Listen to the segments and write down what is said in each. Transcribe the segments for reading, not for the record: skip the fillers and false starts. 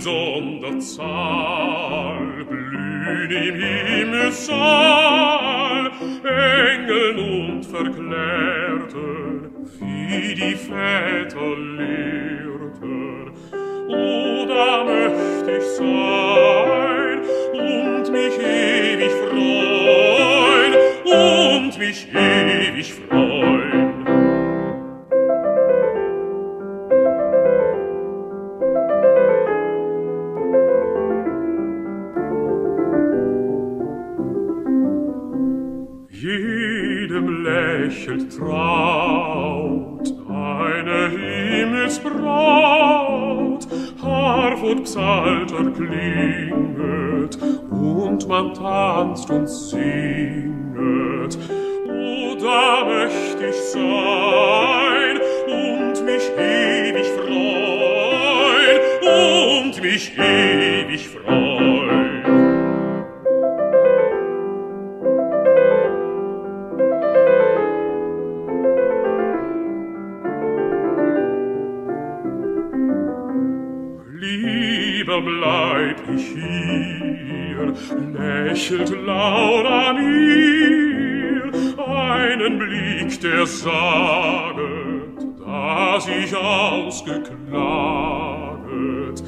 in Sonderzahl, blühen im Himmelssaal Engel und Verklärten, wie die Väter lehrten. O, da möcht ich sein und mich ewig freuen, und mich ewig freuen. Jedem lächelt traut eine Himmelsbraut, Harfut Psalter klinget und man tanzt und singet. O, da möcht ich sein und mich ewig freuen, und mich ewig freuen. Lieber bleib ich hier, lächelt Laura mir, einen Blick, der saget, dass ich ausgeklaget.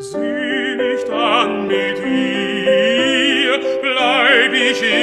Sieh nicht an mit ihr, bleib ich hier.